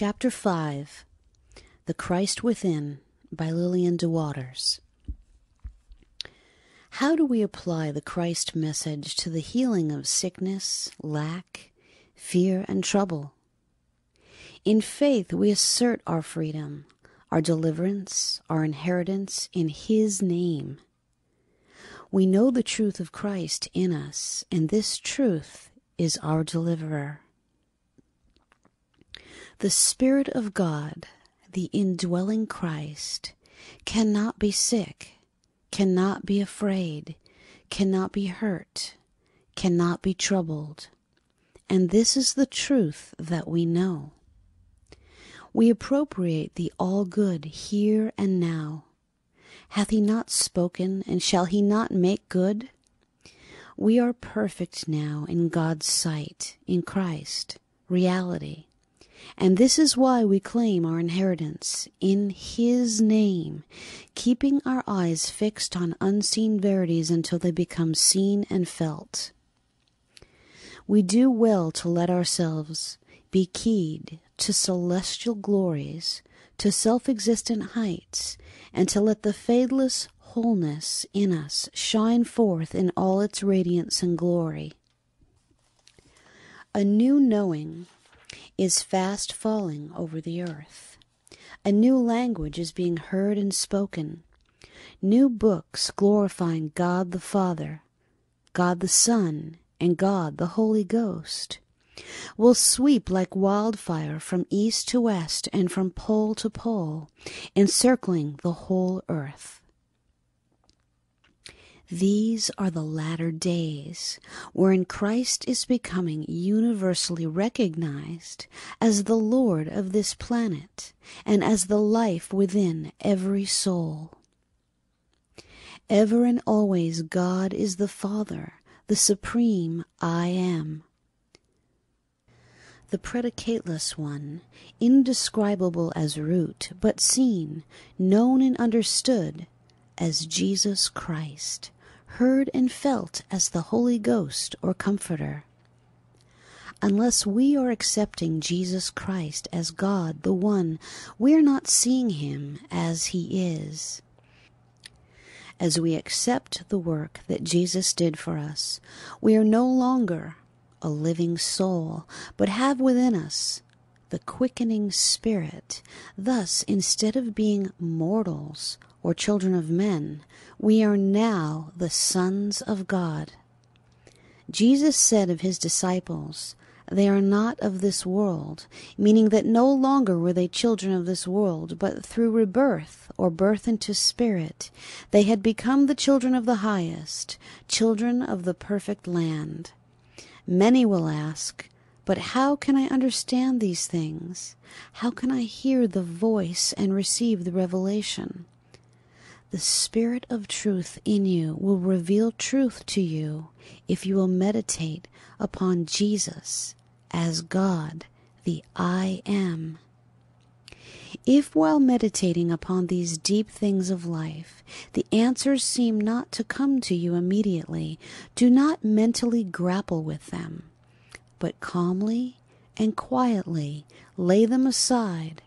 Chapter 5 The Christ Within by Lillian DeWaters. How do we apply the Christ message to the healing of sickness, lack, fear, and trouble? In faith, we assert our freedom, our deliverance, our inheritance in His name. We know the truth of Christ in us, and this truth is our deliverer. The Spirit of God, the indwelling Christ, cannot be sick, cannot be afraid, cannot be hurt, cannot be troubled. And this is the truth that we know. We appropriate the all-good here and now. Hath He not spoken, and shall He not make good? We are perfect now in God's sight, in Christ, reality. And this is why we claim our inheritance in His name, keeping our eyes fixed on unseen verities until they become seen and felt. We do well to let ourselves be keyed to celestial glories, to self-existent heights, and to let the fadeless wholeness in us shine forth in all its radiance and glory. A new knowing is fast falling over the earth. A new language is being heard and spoken. New books glorifying God the Father, God the Son, and God the Holy Ghost will sweep like wildfire from east to west and from pole to pole, encircling the whole earth. These are the latter days, wherein Christ is becoming universally recognized as the Lord of this planet and as the life within every soul. Ever and always God is the Father, the Supreme I Am, the predicateless one, indescribable as root, but seen, known, and understood as Jesus Christ, heard and felt as the Holy Ghost or Comforter. Unless we are accepting Jesus Christ as God the One, we are not seeing Him as He is. As we accept the work that Jesus did for us, we are no longer a living soul, but have within us the quickening Spirit. Thus, instead of being mortals or children of men, we are now the sons of God. Jesus said of His disciples, "They are not of this world," meaning that no longer were they children of this world, but through rebirth or birth into spirit, they had become the children of the Highest, children of the perfect land. Many will ask, "But how can I understand these things? How can I hear the voice and receive the revelation?" The Spirit of truth in you will reveal truth to you if you will meditate upon Jesus as God, the I Am. If while meditating upon these deep things of life, the answers seem not to come to you immediately, do not mentally grapple with them, but calmly and quietly lay them aside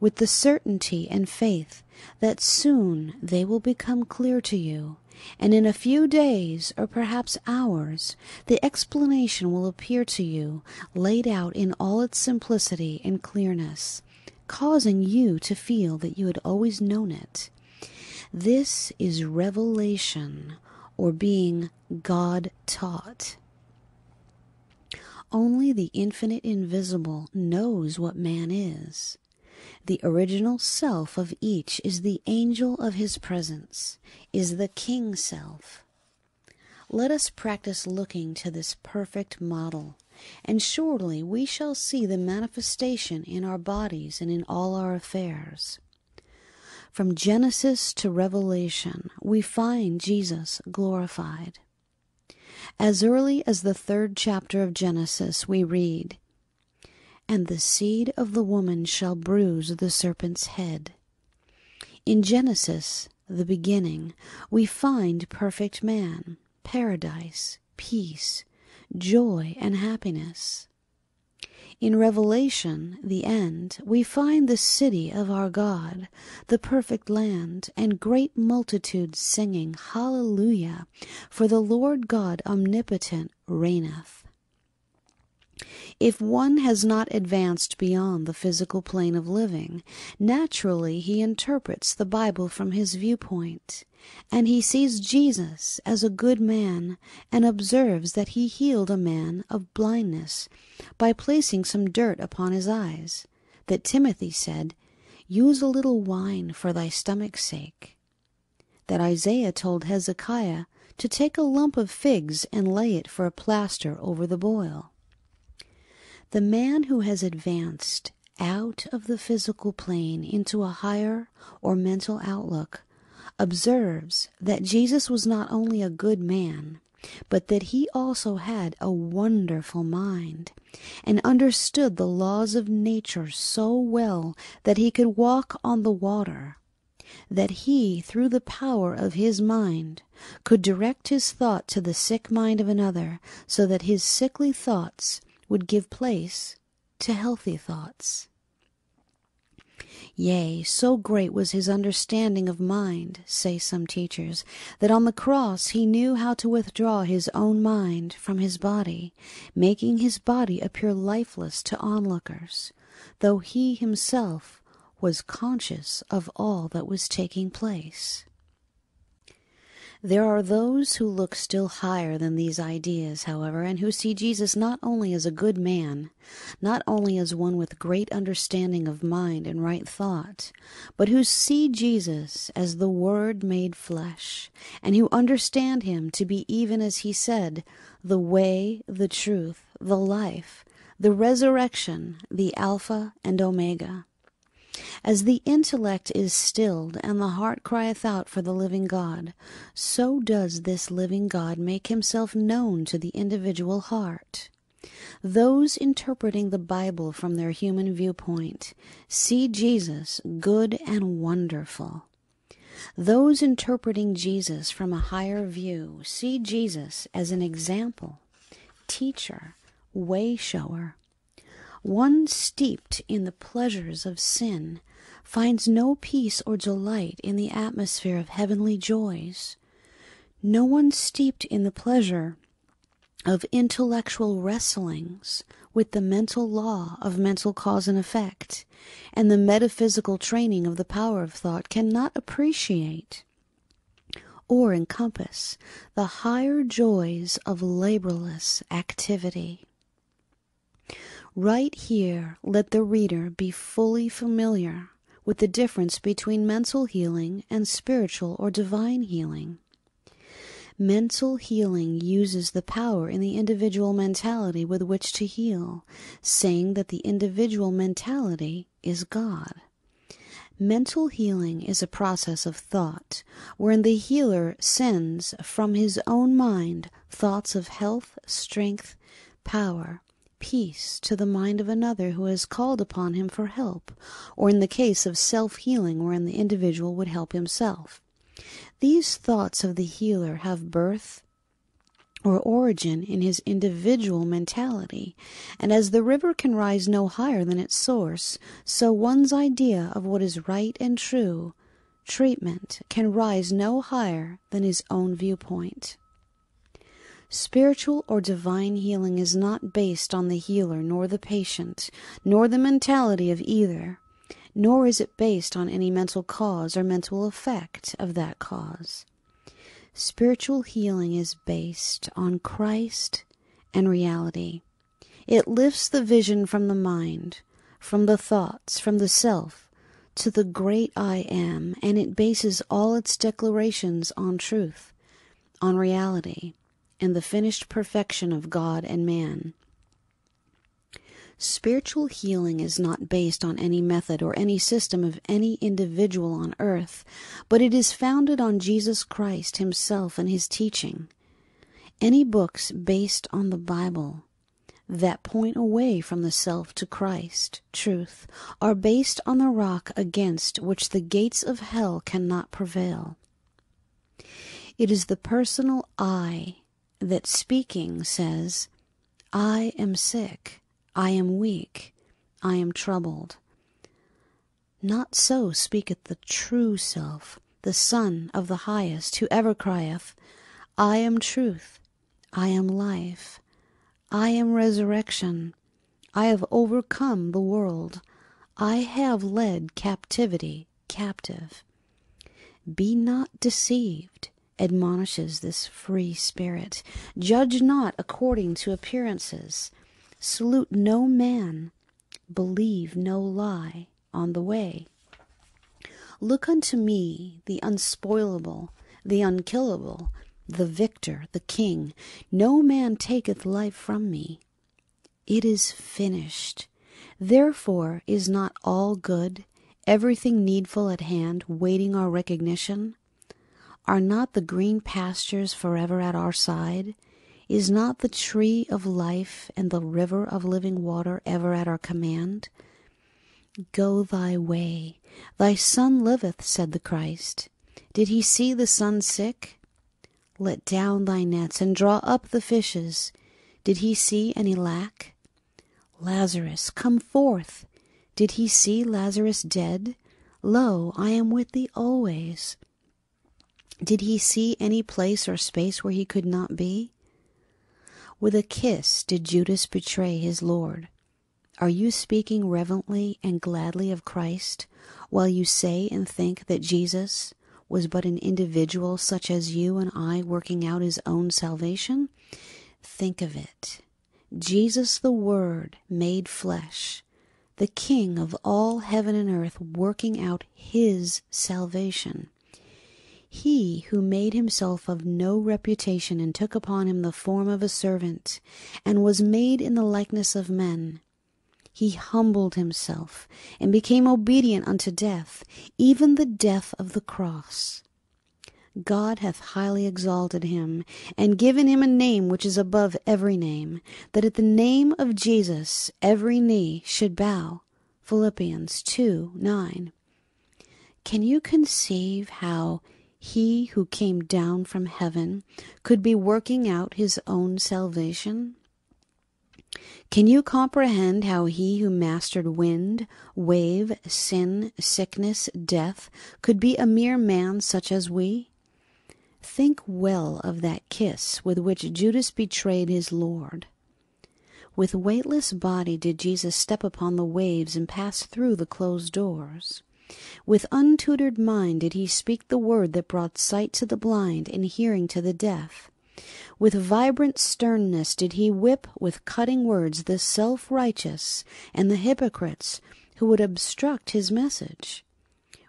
with the certainty and faith that soon they will become clear to you, and in a few days or perhaps hours the explanation will appear to you laid out in all its simplicity and clearness, causing you to feel that you had always known it. This is revelation, or being God-taught. Only the infinite invisible knows what man is. The original self of each is the angel of his presence, is the king self. Let us practice looking to this perfect model, and surely we shall see the manifestation in our bodies and in all our affairs. From Genesis to Revelation, we find Jesus glorified. As early as the 3rd chapter of Genesis, we read, "And the seed of the woman shall bruise the serpent's head." In Genesis, the beginning, we find perfect man, paradise, peace, joy, and happiness. In Revelation, the end, we find the city of our God, the perfect land, and great multitudes singing, Hallelujah, for the Lord God omnipotent reigneth. If one has not advanced beyond the physical plane of living, naturally he interprets the Bible from his viewpoint, and he sees Jesus as a good man and observes that he healed a man of blindness by placing some dirt upon his eyes, that Timothy said, Use a little wine for thy stomach's sake, that Isaiah told Hezekiah to take a lump of figs and lay it for a plaster over the boil. The man who has advanced out of the physical plane into a higher or mental outlook observes that Jesus was not only a good man, but that he also had a wonderful mind and understood the laws of nature so well that he could walk on the water, that he, through the power of his mind, could direct his thought to the sick mind of another so that his sickly thoughts would give place to healthy thoughts. Yea, so great was his understanding of mind, say some teachers, that on the cross he knew how to withdraw his own mind from his body, making his body appear lifeless to onlookers, though he himself was conscious of all that was taking place. There are those who look still higher than these ideas, however, and who see Jesus not only as a good man, not only as one with great understanding of mind and right thought, but who see Jesus as the Word made flesh, and who understand him to be even as he said, the way, the truth, the life, the resurrection, the Alpha and Omega. As the intellect is stilled and the heart crieth out for the living God, so does this living God make himself known to the individual heart. Those interpreting the Bible from their human viewpoint see Jesus good and wonderful. Those interpreting Jesus from a higher view see Jesus as an example, teacher, way-shower. One steeped in the pleasures of sin finds no peace or delight in the atmosphere of heavenly joys. No one steeped in the pleasure of intellectual wrestlings with the mental law of mental cause and effect and the metaphysical training of the power of thought cannot appreciate or encompass the higher joys of laborless activity. Right here, let the reader be fully familiar with the difference between mental healing and spiritual or divine healing. Mental healing uses the power in the individual mentality with which to heal, saying that the individual mentality is God. Mental healing is a process of thought, wherein the healer sends from his own mind thoughts of health, strength, power, peace to the mind of another who has called upon him for help, or in the case of self-healing wherein the individual would help himself. These thoughts of the healer have birth or origin in his individual mentality, and as the river can rise no higher than its source, so one's idea of what is right and true, treatment, can rise no higher than his own viewpoint. Spiritual or divine healing is not based on the healer nor the patient, nor the mentality of either, nor is it based on any mental cause or mental effect of that cause. Spiritual healing is based on Christ and reality. It lifts the vision from the mind, from the thoughts, from the self, to the great I am, and it bases all its declarations on truth, on reality, and the finished perfection of God and man. Spiritual healing is not based on any method or any system of any individual on earth, but it is founded on Jesus Christ himself and his teaching. Any books based on the Bible that point away from the self to Christ, truth, are based on the rock against which the gates of hell cannot prevail. It is the personal I that speaking says, I am sick, I am weak, I am troubled. Not so speaketh the true self, the Son of the Highest, who ever crieth, I am truth, I am life, I am resurrection, I have overcome the world, I have led captivity captive. Be not deceived, admonishes this free spirit. Judge not according to appearances. Salute no man, believe no lie on the way. Look unto me, the unspoilable, the unkillable, the victor, the king. No man taketh life from me. It is finished. Therefore is not all good, everything needful at hand, waiting our recognition? Are not the green pastures forever at our side? Is not the tree of life and the river of living water ever at our command? Go thy way. Thy son liveth, said the Christ. Did he see the son sick? Let down thy nets and draw up the fishes. Did he see any lack? Lazarus, come forth. Did he see Lazarus dead? Lo, I am with thee always. Did he see any place or space where he could not be? With a kiss did Judas betray his Lord. Are you speaking reverently and gladly of Christ, while you say and think that Jesus was but an individual such as you and I working out his own salvation? Think of it. Jesus the Word made flesh, the King of all heaven and earth, working out his salvation. He who made himself of no reputation and took upon him the form of a servant, and was made in the likeness of men. He humbled himself and became obedient unto death, even the death of the cross. God hath highly exalted him, and given him a name which is above every name, that at the name of Jesus every knee should bow. Philippians 2:9. Can you conceive how he who came down from heaven could be working out his own salvation? Can you comprehend how he who mastered wind, wave, sin, sickness, death, could be a mere man such as we? Think well of that kiss with which Judas betrayed his Lord. With weightless body did Jesus step upon the waves and pass through the closed doors. With untutored mind did he speak the word that brought sight to the blind and hearing to the deaf. With vibrant sternness did he whip with cutting words the self-righteous and the hypocrites who would obstruct his message.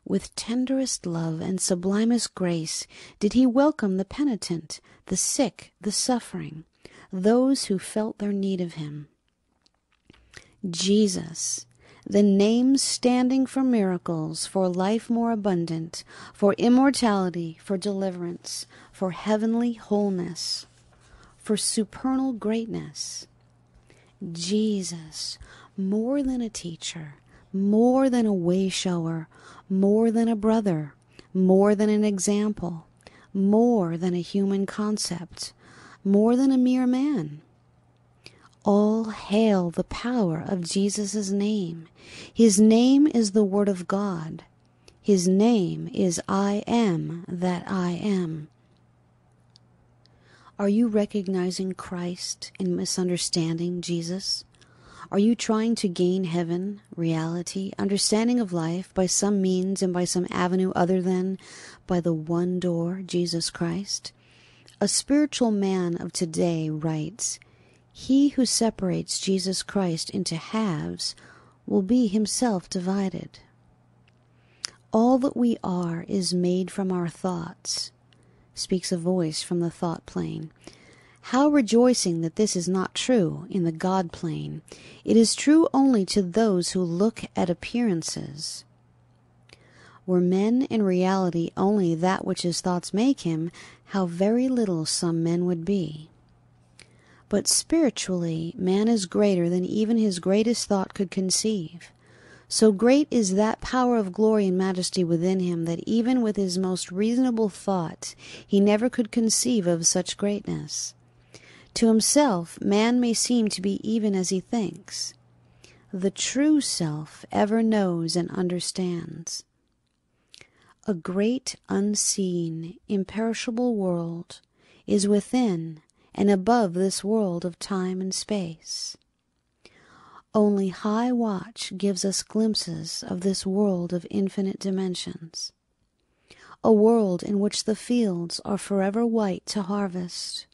With tenderest love and sublimest grace did he welcome the penitent, the sick, the suffering, those who felt their need of him. Jesus, the name standing for miracles, for life more abundant, for immortality, for deliverance, for heavenly wholeness, for supernal greatness. Jesus, more than a teacher, more than a way-shower, more than a brother, more than an example, more than a human concept, more than a mere man. All hail the power of Jesus' name. His name is the Word of God. His name is I am that I am. Are you recognizing Christ and misunderstanding Jesus? Are you trying to gain heaven, reality, understanding of life by some means and by some avenue other than by the one door, Jesus Christ? A spiritual man of today writes, he who separates Jesus Christ into halves will be himself divided. All that we are is made from our thoughts, speaks a voice from the thought plane. How rejoicing that this is not true in the God plane. It is true only to those who look at appearances. Were men in reality only that which his thoughts make him, how very little some men would be. But spiritually, man is greater than even his greatest thought could conceive. So great is that power of glory and majesty within him that even with his most reasonable thought, he never could conceive of such greatness. To himself, man may seem to be even as he thinks. the true self ever knows and understands. A great, unseen, imperishable world is within and above this world of time and space. Only high watch gives us glimpses of this world of infinite dimensions, a world in which the fields are forever white to harvest,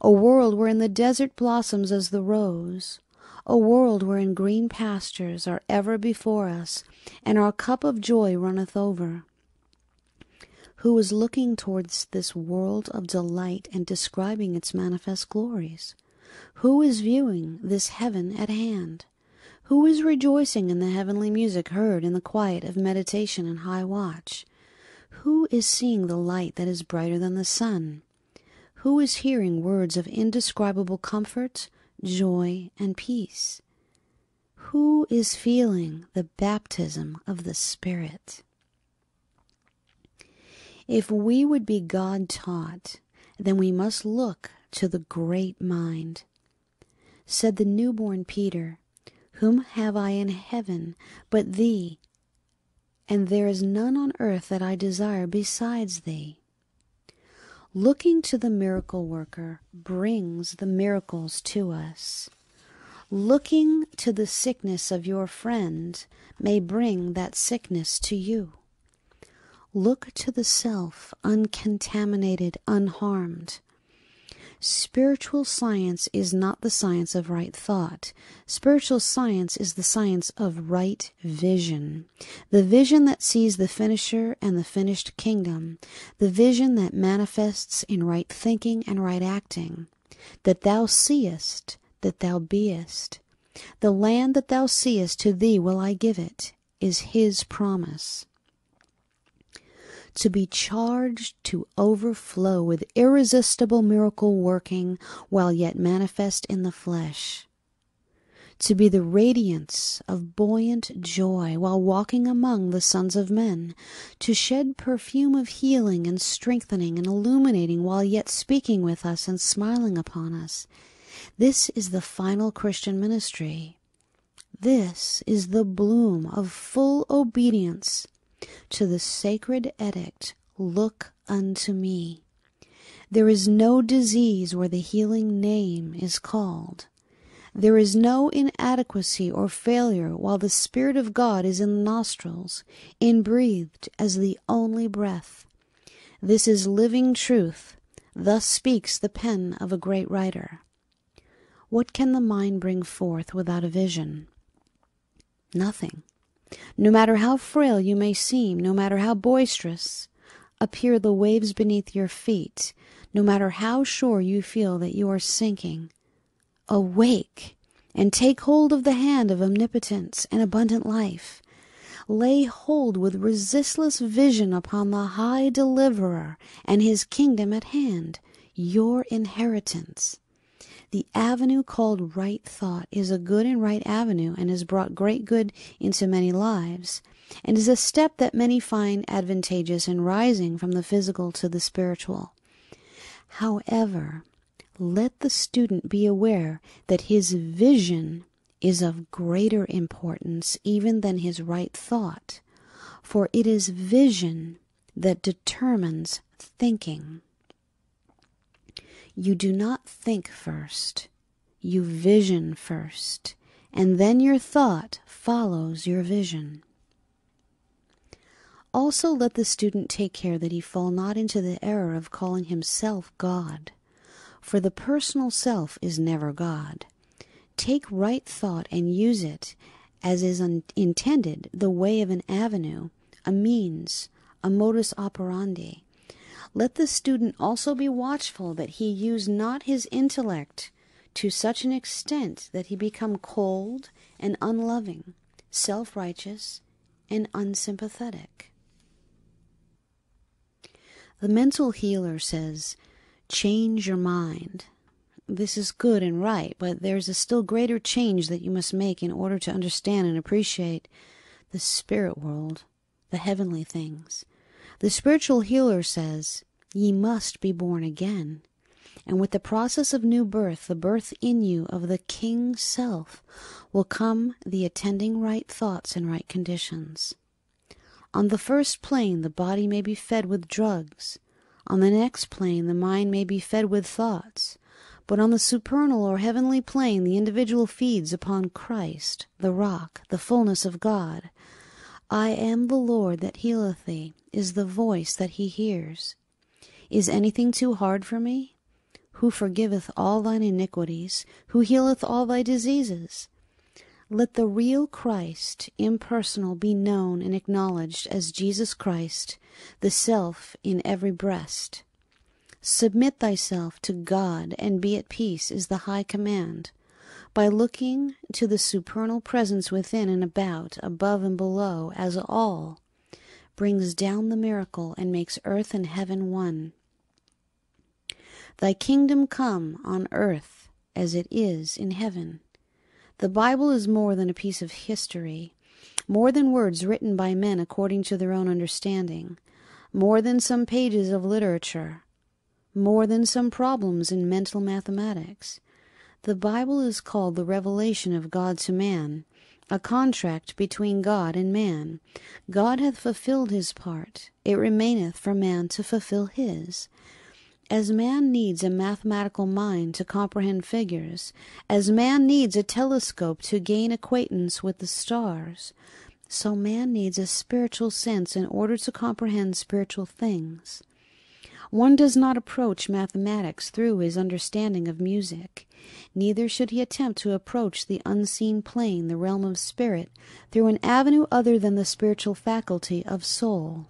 a world wherein the desert blossoms as the rose, a world wherein green pastures are ever before us, and our cup of joy runneth over. Who is looking towards this world of delight and describing its manifest glories? Who is viewing this heaven at hand? Who is rejoicing in the heavenly music heard in the quiet of meditation and high watch? Who is seeing the light that is brighter than the sun? Who is hearing words of indescribable comfort, joy, and peace? Who is feeling the baptism of the Spirit? If we would be God-taught, then we must look to the great mind. Said the newborn Peter, "Whom have I in heaven but thee? And there is none on earth that I desire besides thee." Looking to the miracle worker brings the miracles to us. Looking to the sickness of your friend may bring that sickness to you. Look to the self, uncontaminated, unharmed. Spiritual science is not the science of right thought. Spiritual science is the science of right vision, the vision that sees the finisher and the finished kingdom, the vision that manifests in right thinking and right acting, that thou seest, that thou beest. The land that thou seest, to thee will I give it, is his promise. To be charged to overflow with irresistible miracle working while yet manifest in the flesh. To be the radiance of buoyant joy while walking among the sons of men. To shed perfume of healing and strengthening and illuminating while yet speaking with us and smiling upon us. This is the final Christian ministry. This is the bloom of full obedience to the sacred edict, "Look unto me." There is no disease where the healing name is called. There is no inadequacy or failure while the Spirit of God is in the nostrils, inbreathed as the only breath. This is living truth. Thus speaks the pen of a great writer. What can the mind bring forth without a vision? Nothing. No matter how frail you may seem, no matter how boisterous appear the waves beneath your feet, no matter how sure you feel that you are sinking, awake and take hold of the hand of omnipotence and abundant life. Lay hold with resistless vision upon the high deliverer and his kingdom at hand, your inheritance. The avenue called right thought is a good and right avenue, and has brought great good into many lives, and is a step that many find advantageous in rising from the physical to the spiritual. However, let the student be aware that his vision is of greater importance even than his right thought, for it is vision that determines thinking. You do not think first, you vision first, and then your thought follows your vision. Also let the student take care that he fall not into the error of calling himself God, for the personal self is never God. Take right thought and use it, as is intended, the way of an avenue, a means, a modus operandi. Let the student also be watchful that he use not his intellect to such an extent that he become cold and unloving, self-righteous, and unsympathetic. The mental healer says, "Change your mind." This is good and right, but there is a still greater change that you must make in order to understand and appreciate the spirit world, the heavenly things. The spiritual healer says, "Ye must be born again," and with the process of new birth, the birth in you of the King Self, will come the attending right thoughts and right conditions. On the first plane, the body may be fed with drugs. On the next plane, the mind may be fed with thoughts. But on the supernal or heavenly plane, the individual feeds upon Christ, the rock, the fullness of God. I am the Lord that healeth thee, is the voice that he hears. Is anything too hard for me? Who forgiveth all thine iniquities, who healeth all thy diseases? Let the real Christ, impersonal, be known and acknowledged as Jesus Christ, the Self in every breast. Submit thyself to God and be at peace is the high command. By looking to the supernal presence within and about, above and below, as all, brings down the miracle and makes earth and heaven one. Thy kingdom come on earth as it is in heaven. The Bible is more than a piece of history, more than words written by men according to their own understanding, more than some pages of literature, more than some problems in mental mathematics. The Bible is called the revelation of God to man, a contract between God and man. God hath fulfilled his part, it remaineth for man to fulfill his. As man needs a mathematical mind to comprehend figures, as man needs a telescope to gain acquaintance with the stars, so man needs a spiritual sense in order to comprehend spiritual things. One does not approach mathematics through his understanding of music, neither should he attempt to approach the unseen plane, the realm of spirit, through an avenue other than the spiritual faculty of soul.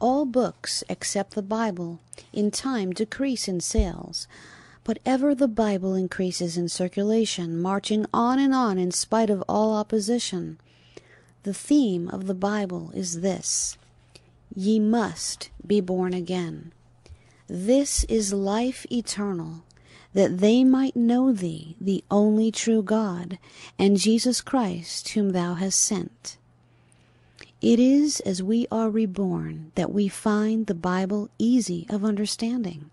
All books, except the Bible, in time decrease in sales, but ever the Bible increases in circulation, marching on and on in spite of all opposition. The theme of the Bible is this: ye must be born again. This is life eternal, that they might know thee, the only true God, and Jesus Christ, whom thou hast sent. It is as we are reborn that we find the Bible easy of understanding.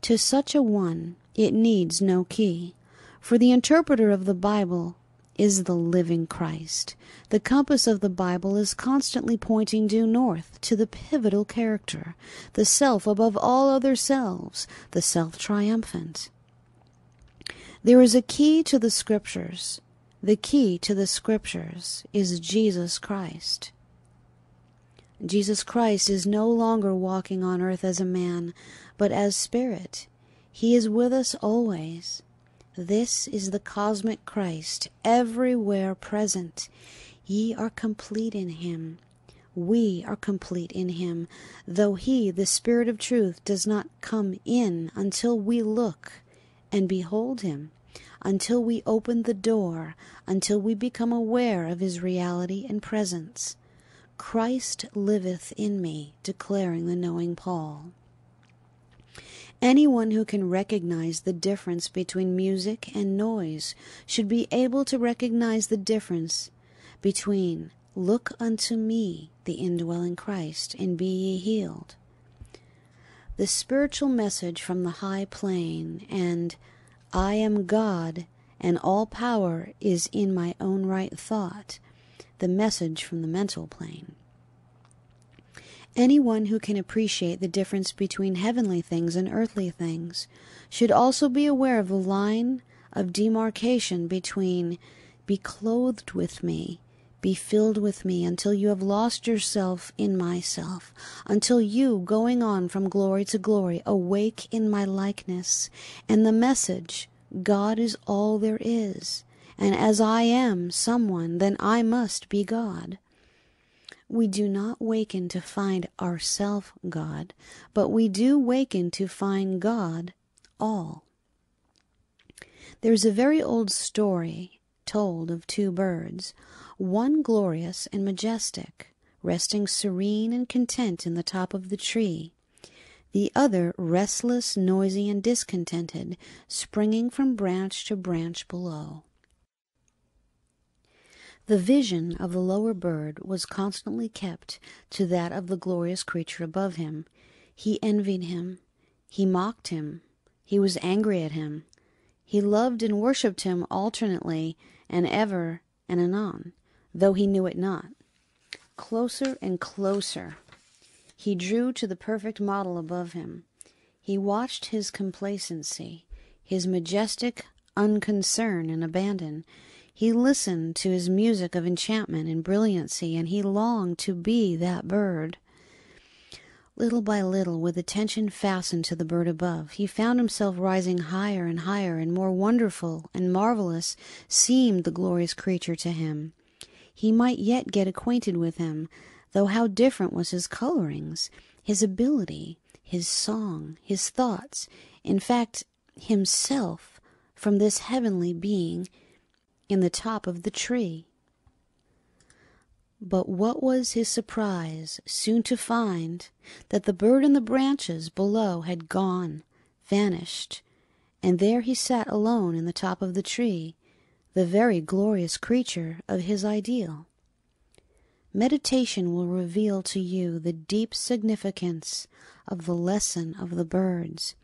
To such a one it needs no key, for the interpreter of the Bible is the living Christ. The compass of the Bible is constantly pointing due north to the pivotal character, the self above all other selves, the self triumphant. There is a key to the Scriptures. The key to the Scriptures is Jesus Christ. Jesus Christ is no longer walking on earth as a man, but as spirit. He is with us always. This is the cosmic Christ, everywhere present. Ye are complete in him. We are complete in him, though he, the Spirit of truth, does not come in until we look and behold him, until we open the door, until we become aware of his reality and presence. Christ liveth in me, declaring the knowing Paul. Anyone who can recognize the difference between music and noise should be able to recognize the difference between "Look unto me, the indwelling Christ, and be ye healed." The spiritual message from the high plane and "I am God, and all power is in my own right thought," the message from the mental plane. Anyone who can appreciate the difference between heavenly things and earthly things should also be aware of the line of demarcation between "be clothed with me, be filled with me, until you have lost yourself in myself, until you, going on from glory to glory, awake in my likeness," and the message, "God is all there is, and as I am someone, then I must be God." We do not waken to find ourself God, but we do waken to find God all. There is a very old story told of two birds, one glorious and majestic, resting serene and content in the top of the tree, the other restless, noisy, and discontented, springing from branch to branch below. The vision of the lower bird was constantly kept to that of the glorious creature above him. He envied him, he mocked him, He was angry at him. He loved and worshipped him alternately and ever and anon, though he knew it not. Closer and closer he drew to the perfect model above him. He watched his complacency, his majestic unconcern and abandon. He listened to his music of enchantment and brilliancy, and he longed to be that bird. Little by little, with attention fastened to the bird above, he found himself rising higher and higher, and more wonderful and marvelous seemed the glorious creature to him. He might yet get acquainted with him, though how different was his colorings, his ability, his song, his thoughts, in fact, himself, from this heavenly being in the top of the tree. But what was his surprise soon to find that the bird in the branches below had gone, vanished, and there he sat alone in the top of the tree, the very glorious creature of his ideal. Meditation will reveal to you the deep significance of the lesson of the birds,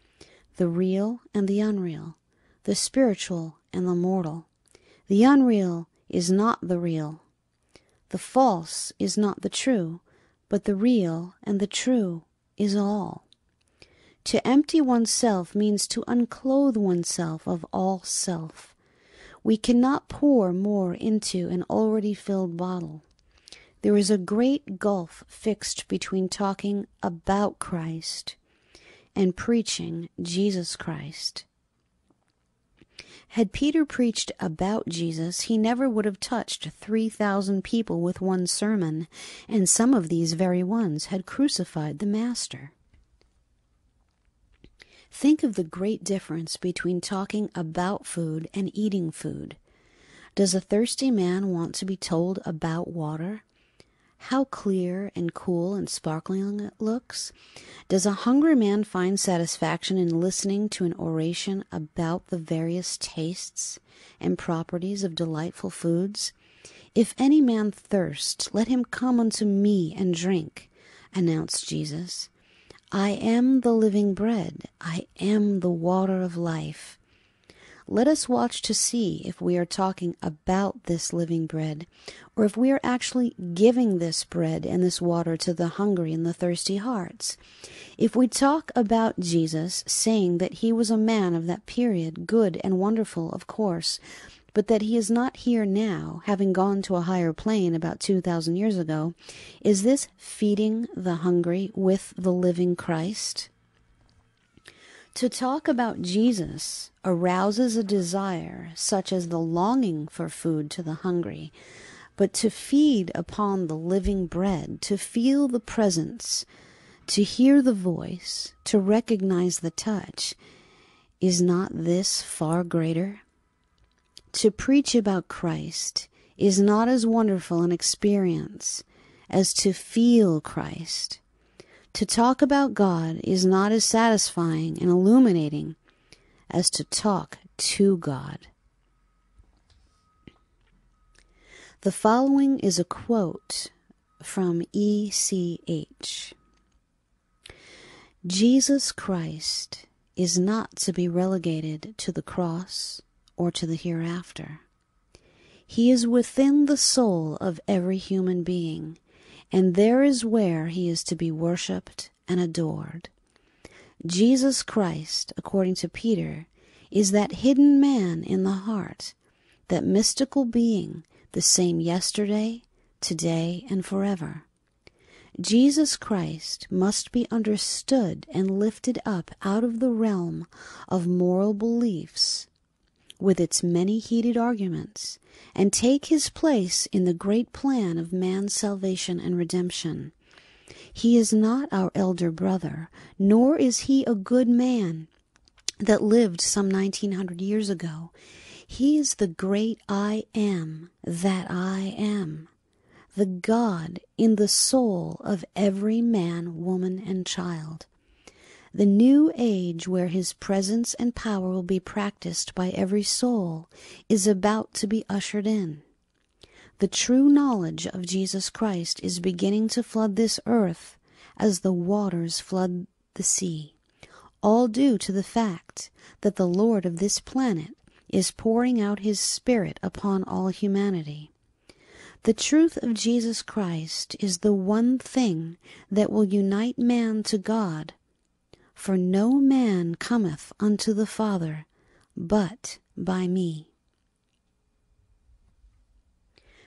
the real and the unreal, the spiritual and the mortal. The unreal is not the real. The false is not the true, but the real and the true is all. To empty oneself means to unclothe oneself of all self. We cannot pour more into an already filled bottle. There is a great gulf fixed between talking about Christ and preaching Jesus Christ. Had Peter preached about Jesus, he never would have touched 3,000 people with one sermon, and some of these very ones had crucified the Master. Think of the great difference between talking about food and eating food. Does a thirsty man want to be told about water? How clear and cool and sparkling it looks? Does a hungry man find satisfaction in listening to an oration about the various tastes and properties of delightful foods? If any man thirst, let him come unto me and drink, announced Jesus. I am the living bread. I am the water of life. Let us watch to see if we are talking about this living bread, or if we are actually giving this bread and this water to the hungry and the thirsty hearts. If we talk about Jesus, saying that he was a man of that period, good and wonderful, of course, but that he is not here now, having gone to a higher plane about 2,000 years ago, is this feeding the hungry with the living Christ? To talk about Jesus arouses a desire such as the longing for food to the hungry, but to feed upon the living bread, to feel the presence, to hear the voice, to recognize the touch, is not this far greater? To preach about Christ is not as wonderful an experience as to feel Christ. To talk about God is not as satisfying and illuminating as to talk to God. The following is a quote from E.C.H. Jesus Christ is not to be relegated to the cross or to the hereafter. He is within the soul of every human being, and there is where he is to be worshipped and adored. Jesus Christ, according to Peter, is that hidden man in the heart, that mystical being, the same yesterday, today, and forever. Jesus Christ must be understood and lifted up out of the realm of moral beliefs with its many heated arguments, and take his place in the great plan of man's salvation and redemption. He is not our elder brother, nor is he a good man that lived some 1900 years ago. He is the great I am that I am, the God in the soul of every man, woman, and child. The new age where his presence and power will be practiced by every soul is about to be ushered in. The true knowledge of Jesus Christ is beginning to flood this earth as the waters flood the sea. all due to the fact that the Lord of this planet is pouring out his Spirit upon all humanity. The truth of Jesus Christ is the one thing that will unite man to God, for no man cometh unto the Father but by me.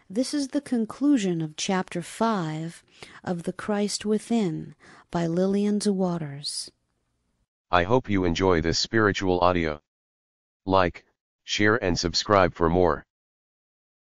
This is the conclusion of Chapter 5 of The Christ Within by Lillian DeWaters. I hope you enjoy this spiritual audio. Like, share and subscribe for more.